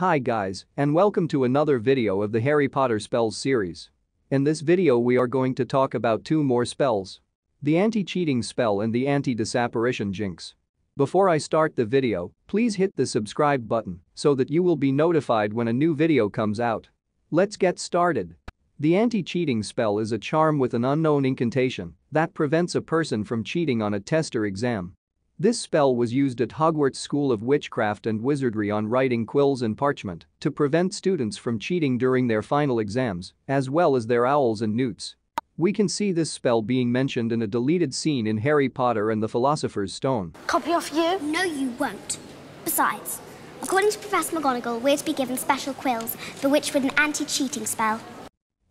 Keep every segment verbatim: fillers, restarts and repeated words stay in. Hi guys, and welcome to another video of the Harry Potter spells series. In this video we are going to talk about two more spells. The anti-cheating spell and the anti-disapparition jinx. Before I start the video, please hit the subscribe button so that you will be notified when a new video comes out. Let's get started. The anti-cheating spell is a charm with an unknown incantation that prevents a person from cheating on a test or exam. This spell was used at Hogwarts School of Witchcraft and Wizardry on writing quills and parchment to prevent students from cheating during their final exams, as well as their owls and newts. We can see this spell being mentioned in a deleted scene in Harry Potter and the Philosopher's Stone. Copy off you? No, you won't. Besides, according to Professor McGonagall, we're to be given special quills, bewitched with an anti-cheating spell.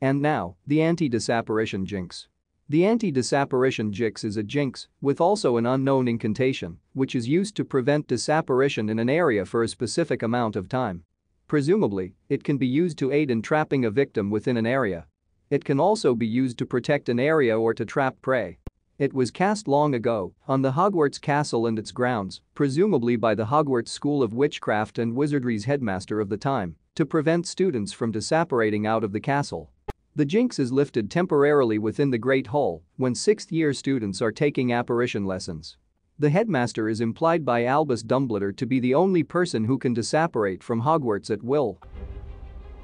And now, the anti-disapparition jinx. The anti-disapparition jinx is a jinx with also an unknown incantation, which is used to prevent disapparition in an area for a specific amount of time. Presumably, it can be used to aid in trapping a victim within an area. It can also be used to protect an area or to trap prey. It was cast long ago on the Hogwarts Castle and its grounds, presumably by the Hogwarts School of Witchcraft and Wizardry's headmaster of the time, to prevent students from disapparating out of the castle. The jinx is lifted temporarily within the Great Hall when sixth-year students are taking apparition lessons. The headmaster is implied by Albus Dumbledore to be the only person who can disapparate from Hogwarts at will.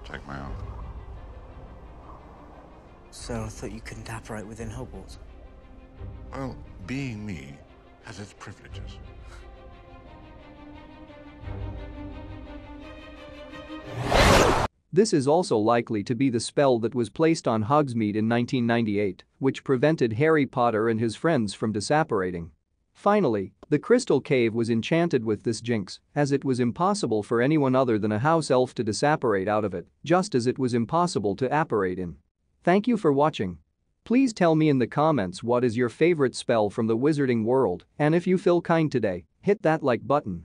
Take my arm. So I thought you couldn't apparate within Hogwarts? Well, being me has its privileges. This is also likely to be the spell that was placed on Hogsmeade in nineteen ninety-eight, which prevented Harry Potter and his friends from disapparating. Finally, the Crystal Cave was enchanted with this jinx, as it was impossible for anyone other than a house elf to disapparate out of it, just as it was impossible to apparate in. Thank you for watching. Please tell me in the comments what is your favorite spell from the Wizarding World, and if you feel kind today, hit that like button.